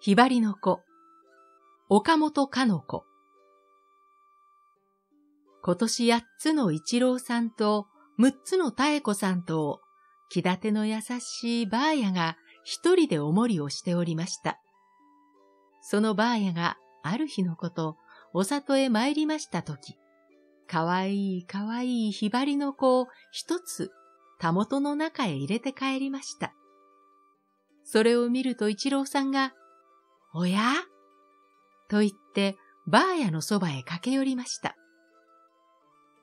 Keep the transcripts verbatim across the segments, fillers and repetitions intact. ひばりの子、岡本かの子。今年八つの一郎さんと六つの妙子さんと、気立ての優しいばあやが一人でおもりをしておりました。そのばあやがある日のこと、お里へ参りましたとき、かわいいかわいいひばりの子を一つ、たもとの中へ入れて帰りました。それを見ると一郎さんが、おやと言って、ばあやのそばへ駆け寄りました。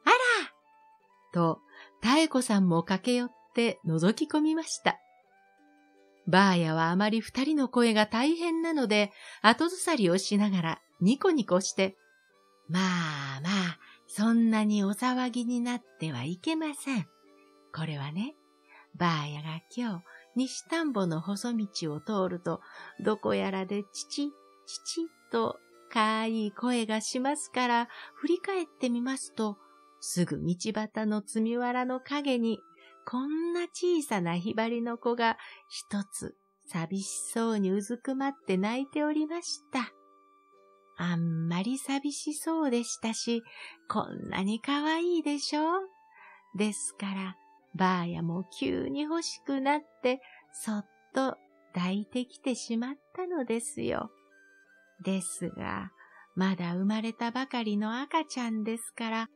あらと、妙子さんも駆け寄って覗き込みました。ばあやはあまり二人の声が大変なので、後ずさりをしながらニコニコして、まあまあ、そんなにお騒ぎになってはいけません。これはね、ばあやが今日、西田んぼの細道を通ると、どこやらでチチ、チチとかわいい声がしますから、振り返ってみますと、すぐ道端の積みわらの陰に、こんな小さなひばりの子が一つ寂しそうにうずくまって泣いておりました。あんまり寂しそうでしたし、こんなにかわいいでしょう。ですから、ばあやも急に欲しくなって、そっと抱いてきてしまったのですよ。ですが、まだ生まれたばかりの赤ちゃんですから、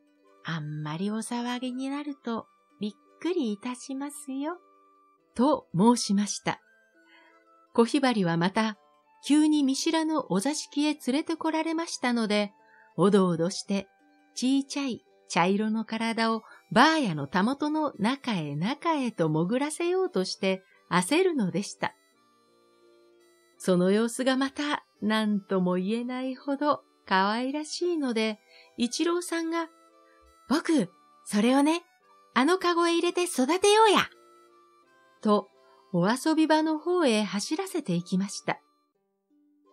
あんまりお騒ぎになるとびっくりいたしますよ。と申しました。小ひばりはまた、急に見知らぬお座敷へ連れてこられましたので、おどおどして、ちいちゃい茶色の体を、ばあやのたもとの中へ中へと潜らせようとして焦るのでした。その様子がまた何とも言えないほど可愛らしいので、一郎さんが、僕、それをね、あのかごへ入れて育てようやと、お遊び場の方へ走らせていきました。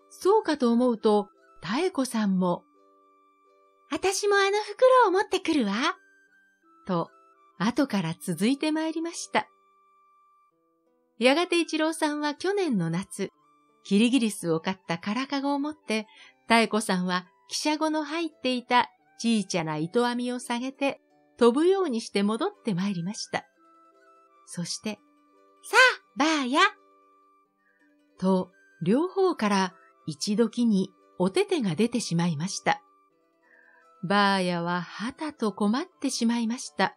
そうかと思うと、妙子さんも、あたしもあの袋を持ってくるわ。と、後から続いてまいりました。やがて一郎さんは去年の夏、キリギリスを飼った空かごを持って、妙子さんは汽車子の入っていたちいちゃな糸網を下げて、飛ぶようにして戻ってまいりました。そして、さあ、ばあやと、両方から一時におててが出てしまいました。ばあやははたと困ってしまいました。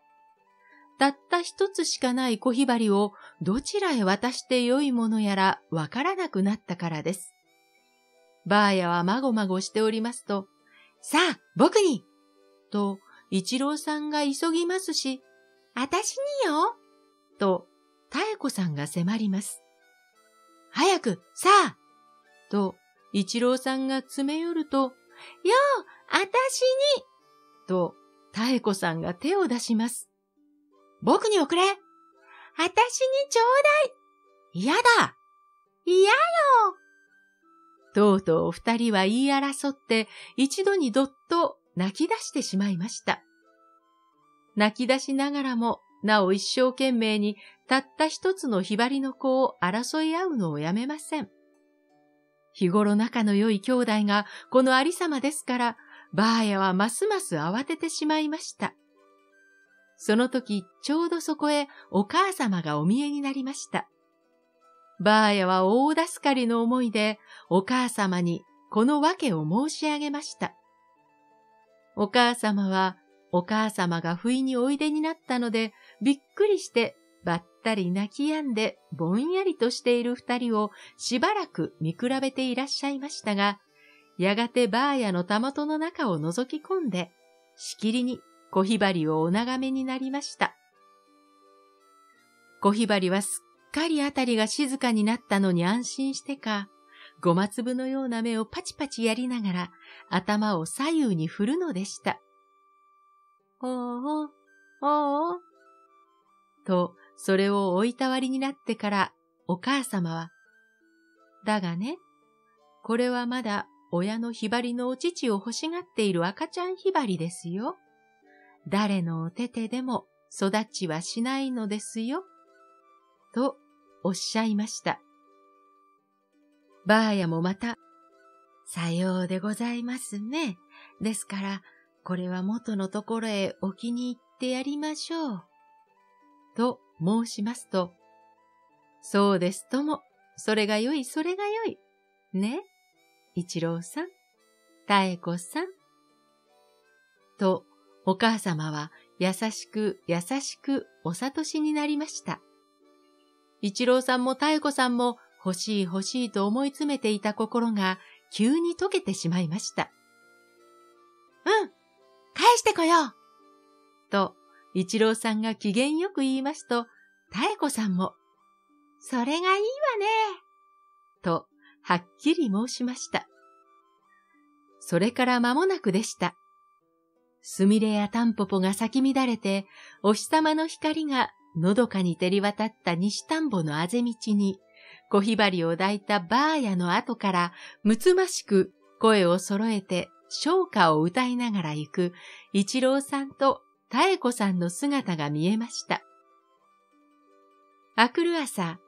たった一つしかない小ひばりをどちらへ渡してよいものやらわからなくなったからです。ばあやはまごまごしておりますと、さあ、僕にと、一郎さんが急ぎますし、あたしによと、妙子さんが迫ります。早く、さあと、一郎さんが詰め寄ると、ようあたしにと、妙子さんが手を出します。僕に送れあたしにちょうだい嫌だ嫌よとうとう二人は言い争って、一度にどっと泣き出してしまいました。泣き出しながらも、なお一生懸命に、たった一つのひばりの子を争い合うのをやめません。日頃仲の良い兄弟が、このありさまですから、ばあやはますます慌ててしまいました。その時、ちょうどそこへお母様がお見えになりました。ばあやは大助かりの思いで、お母様にこの訳を申し上げました。お母様は、お母様が不意においでになったので、びっくりして、ばったり泣き止んで、ぼんやりとしている二人をしばらく見比べていらっしゃいましたが、やがてばあやのたもとの中を覗き込んで、しきりに小ひばりをお眺めになりました。小ひばりはすっかりあたりが静かになったのに安心してか、ごま粒のような目をパチパチやりながら、頭を左右に振るのでした。おお、おお、と、それをおいたわりになってから、お母様は、だがね、これはまだ、親のひばりのお乳を欲しがっている赤ちゃんひばりですよ。誰のお手手でも育ちはしないのですよ。とおっしゃいました。ばあやもまた、さようでございますね。ですから、これは元のところへお気に入ってやりましょう。と申しますと、そうですとも、それがよい、それがよい。ね、一郎さん、妙子さん。と、お母様は優しく優しくお諭しになりました。一郎さんも妙子さんも欲しい欲しいと思い詰めていた心が急に溶けてしまいました。うん、返してこようと、一郎さんが機嫌よく言いますと、妙子さんも、それがいいわねと、はっきり申しました。それから間もなくでした。すみれやタンポポが咲き乱れて、お日様の光がのどかに照り渡った西田んぼのあぜ道に、小ひばりを抱いたばあやの後から、むつましく声をそろえて、唱歌を歌いながら行く、一郎さんと妙子さんの姿が見えました。あくる朝、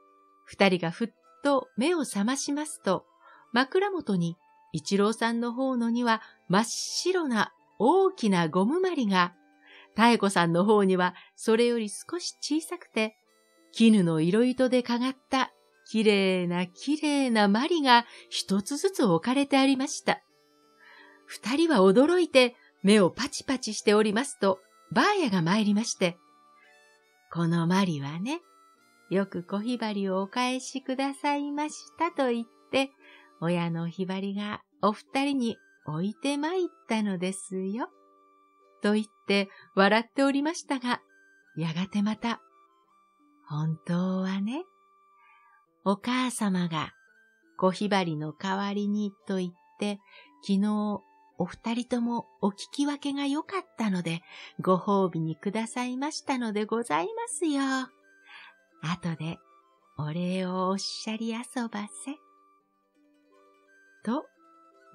二人がふっと目を覚ましますと、枕元に一郎さんの方のには真っ白な大きなゴムまりが、妙子さんの方にはそれより少し小さくて、絹の色糸でかがったきれいなきれいなまりが一つずつ置かれてありました。二人は驚いて目をパチパチしておりますと、ばあやが参りまして、このまりはね、よく小ひばりをお返しくださいましたと言って、親のひばりがお二人に置いてまいったのですよ。と言って笑っておりましたが、やがてまた、本当はね、お母様が小ひばりの代わりにと言って、昨日お二人ともお聞き分けが良かったので、ご褒美にくださいましたのでございますよ。あとでお礼をおっしゃりあそばせ。と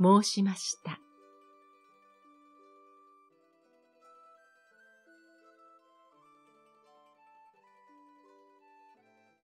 申しました。